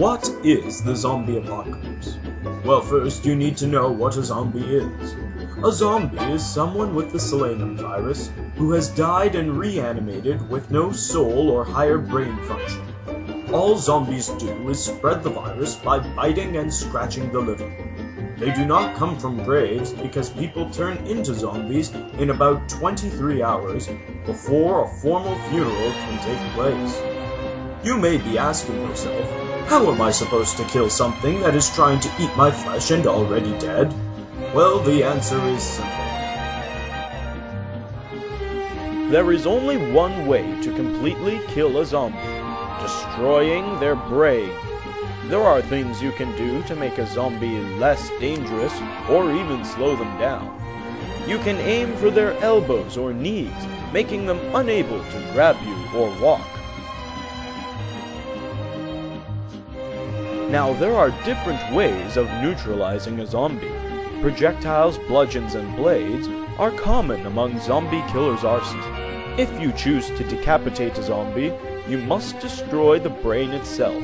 What is the zombie apocalypse? Well, first you need to know what a zombie is. A zombie is someone with the Selenium virus who has died and reanimated with no soul or higher brain function. All zombies do is spread the virus by biting and scratching the living. They do not come from graves because people turn into zombies in about 23 hours before a formal funeral can take place. You may be asking yourself, how am I supposed to kill something that is trying to eat my flesh and already dead? Well, the answer is simple. There is only one way to completely kill a zombie. Destroying their brain. There are things you can do to make a zombie less dangerous or even slow them down. You can aim for their elbows or knees, making them unable to grab you or walk. Now there are different ways of neutralizing a zombie. Projectiles, bludgeons, and blades are common among zombie killers' arsenals. If you choose to decapitate a zombie, you must destroy the brain itself.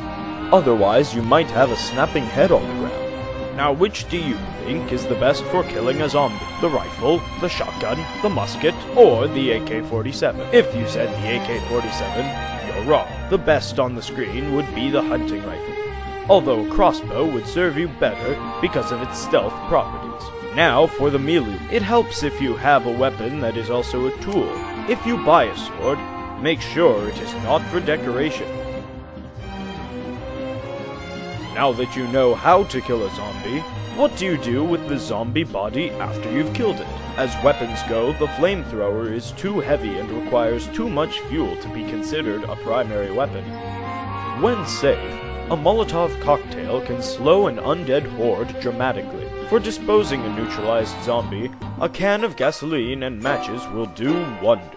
Otherwise, you might have a snapping head on the ground. Now, which do you think is the best for killing a zombie? The rifle, the shotgun, the musket, or the AK-47? If you said the AK-47, you're wrong. The best on the screen would be the hunting rifle. Although crossbow would serve you better because of its stealth properties. Now for the melee. It helps if you have a weapon that is also a tool. If you buy a sword, make sure it is not for decoration. Now that you know how to kill a zombie, what do you do with the zombie body after you've killed it? As weapons go, the flamethrower is too heavy and requires too much fuel to be considered a primary weapon. When safe, a Molotov cocktail can slow an undead horde dramatically. For disposing a neutralized zombie, a can of gasoline and matches will do wonders.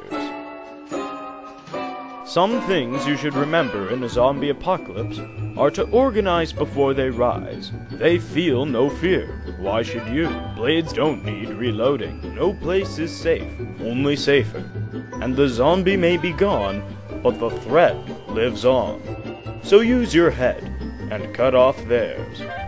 Some things you should remember in a zombie apocalypse are to organize before they rise. They feel no fear. Why should you? Blades don't need reloading. No place is safe, only safer. And the zombie may be gone, but the threat lives on. So use your head and cut off theirs.